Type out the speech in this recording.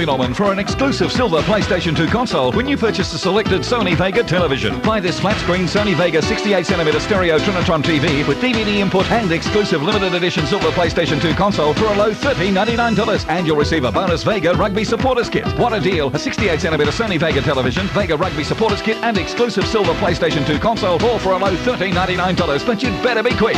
Harvey Norman for an exclusive silver PlayStation 2 console when you purchase a selected Sony Vega television. Buy this flat-screen Sony Vega 68cm stereo Trinitron TV with DVD input and exclusive limited edition silver PlayStation 2 console for a low $13.99, and you'll receive a bonus Vega Rugby Supporters Kit. What a deal! A 68cm Sony Vega television, Vega Rugby Supporters Kit and exclusive silver PlayStation 2 console, all for a low $13.99, but you'd better be quick.